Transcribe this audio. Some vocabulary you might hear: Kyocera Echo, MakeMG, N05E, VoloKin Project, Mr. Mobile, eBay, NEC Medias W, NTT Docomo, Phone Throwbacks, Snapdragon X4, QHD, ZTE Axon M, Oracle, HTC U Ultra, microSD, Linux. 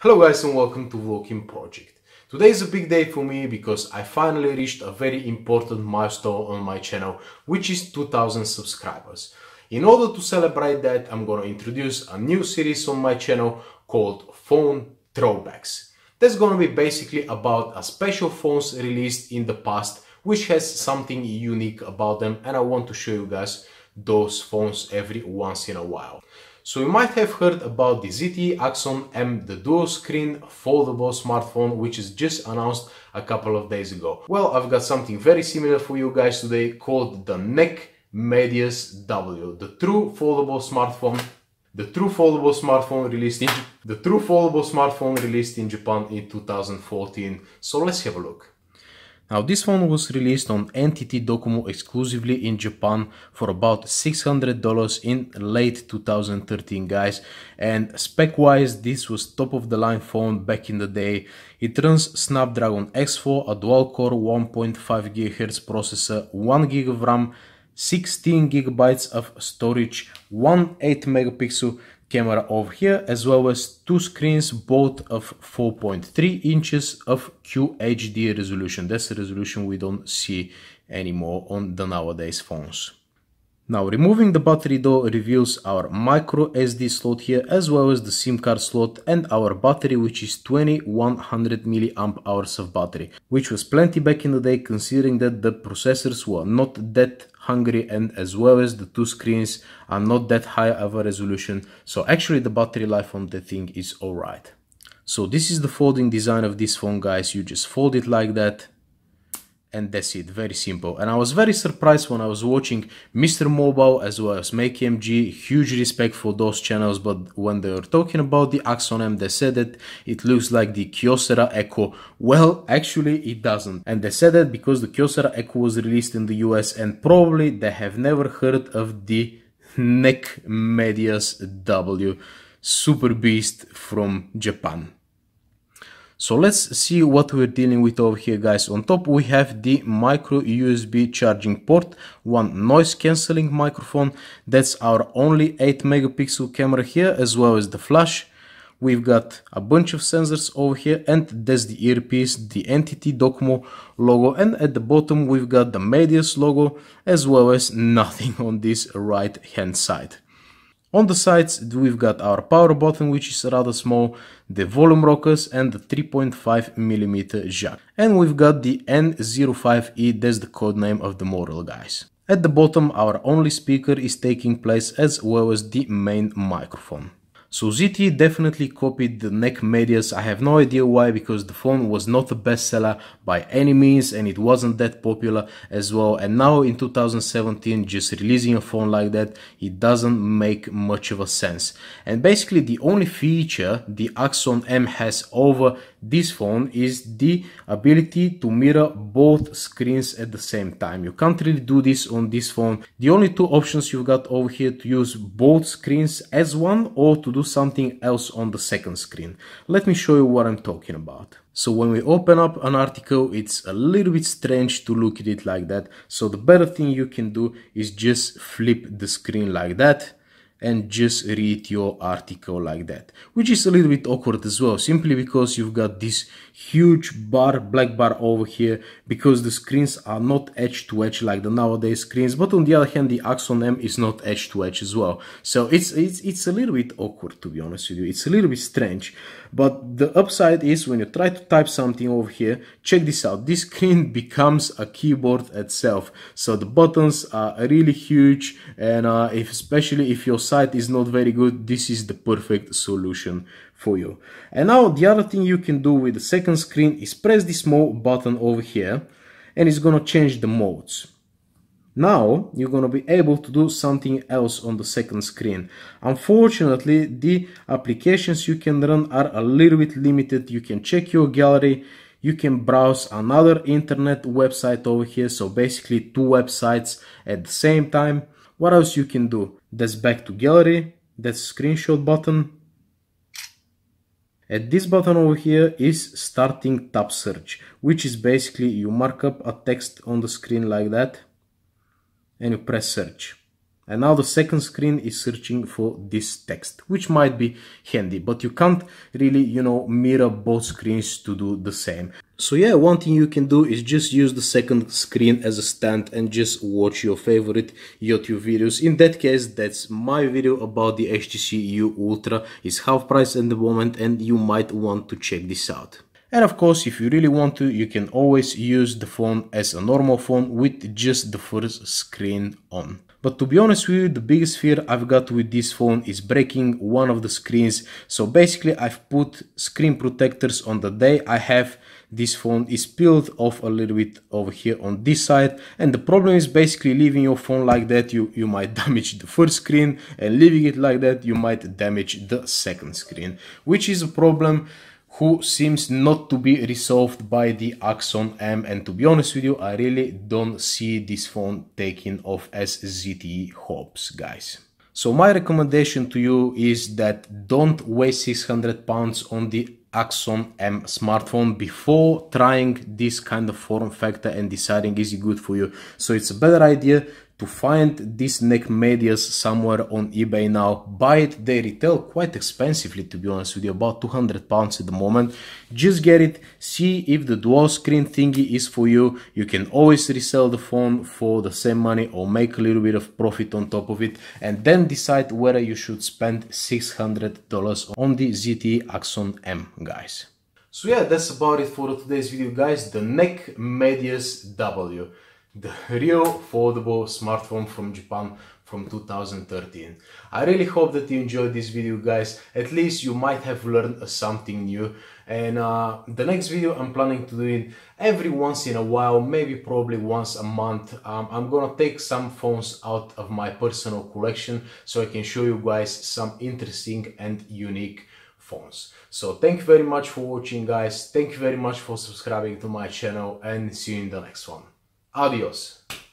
Hello guys and welcome to VoloKin Project. Today is a big day for me because I finally reached a very important milestone on my channel, which is 2000 subscribers. In order to celebrate that, I'm gonna introduce a new series on my channel called Phone Throwbacks. That's gonna be basically about a special phones released in the past which has something unique about them, and I want to show you guys those phones every once in a while. So you might have heard about the ZTE Axon M, the dual-screen foldable smartphone, which is just announced a couple of days ago. Well, I've got something very similar for you guys today called the NEC Medias W, the true foldable smartphone released in Japan in 2014. So let's have a look. Now, this phone was released on NTT Docomo exclusively in Japan for about $600 in late 2013, guys. And spec-wise, this was top-of-the-line phone back in the day. It runs Snapdragon X4, a dual-core 1.5 GHz processor, 1 GB of RAM, 16 GB of storage, one 8-megapixel camera over here, as well as two screens, both of 4.3 inches of QHD resolution. That's a resolution we don't see anymore on the nowadays phones. Now, removing the battery door reveals our micro SD slot here, as well as the SIM card slot and our battery, which is 2100 milliamp hours of battery, which was plenty back in the day, considering that the processors were not that hungry, and as well as the two screens are not that high of a resolution, so actually the battery life on the thing is alright. So this is the folding design of this phone, guys. You just fold it like that, and that's it, very simple. And I was very surprised when I was watching Mr. Mobile as well as MakeMG, huge respect for those channels, but when they were talking about the Axon M, they said that it looks like the Kyocera Echo. Well, actually it doesn't. And they said that because the Kyocera Echo was released in the US and probably they have never heard of the NEC Medias W, super beast from Japan. So let's see what we're dealing with over here, guys. On top we have the micro USB charging port, one noise cancelling microphone, that's our only 8 megapixel camera here, as well as the flash. We've got a bunch of sensors over here, and that's the earpiece, the NTT Docomo logo, and at the bottom we've got the Medias logo, as well as nothing on this right hand side. On the sides we've got our power button, which is rather small, the volume rockers and the 3.5mm jack. And we've got the N05E, that's the code name of the model, guys. At the bottom our only speaker is taking place, as well as the main microphone. So ZTE definitely copied the NEC Medias. I have no idea why, because the phone was not a bestseller by any means and it wasn't that popular as well, and now in 2017 just releasing a phone like that, it doesn't make much of a sense. And basically the only feature the Axon M has over this phone is the ability to mirror both screens at the same time. You can't really do this on this phone. The only two options you've got over here, to use both screens as one or to do something else on the second screen. Let me show you what I'm talking about. So when we open up an article, it's a little bit strange to look at it like that, so the better thing you can do is just flip the screen like that and just read your article like that, which is a little bit awkward as well, simply because you've got this huge bar, black bar over here, because the screens are not edge to edge like the nowadays screens. But on the other hand, the Axon M is not edge to edge as well, so it's a little bit awkward, to be honest with you. It's a little bit strange, but the upside is when you try to type something over here, check this out, this screen becomes a keyboard itself, so the buttons are really huge, and especially if you're site is not very good, this is the perfect solution for you. And now the other thing you can do with the second screen is press this small button over here and it's gonna change the modes. Now you're gonna be able to do something else on the second screen. Unfortunately, the applications you can run are a little bit limited. You can check your gallery, you can browse another internet website over here, so basically two websites at the same time. What else you can do? That's back to gallery, that's screenshot button. And this button over here is starting tab search, which is basically you mark up a text on the screen like that and you press search. And now the second screen is searching for this text, which might be handy, but you can't really, you know, mirror both screens to do the same. So yeah, one thing you can do is just use the second screen as a stand and just watch your favorite YouTube videos. In that case, that's my video about the HTC U Ultra. It's half price at the moment and you might want to check this out. And of course, if you really want to, you can always use the phone as a normal phone with just the first screen on. But to be honest with you, the biggest fear I've got with this phone is breaking one of the screens. So basically I've put screen protectors on the day I have. This phone is peeled off a little bit over here on this side. And the problem is basically leaving your phone like that, you might damage the first screen. And leaving it like that, you might damage the second screen. Which is a problem who seems not to be resolved by the Axon M, and to be honest with you, I really don't see this phone taking off as ZTE hopes, guys. So my recommendation to you is that don't waste £600 on the Axon M smartphone before trying this kind of form factor and deciding is it good for you. So it's a better idea to find this NEC Medias somewhere on eBay now, buy it. They retail quite expensively, to be honest with you, about £200 at the moment. Just get it, see if the dual screen thingy is for you. You can always resell the phone for the same money or make a little bit of profit on top of it, and then decide whether you should spend $600 on the ZTE Axon M, guys. So yeah, that's about it for today's video, guys. The NEC Medias W. The real foldable smartphone from Japan from 2013. I really hope that you enjoyed this video, guys. At least you might have learned something new. And the next video I'm planning to do it every once in a while, maybe probably once a month. I'm gonna take some phones out of my personal collection so I can show you guys some interesting and unique phones. So thank you very much for watching, guys. Thank you very much for subscribing to my channel, and see you in the next one. Adios.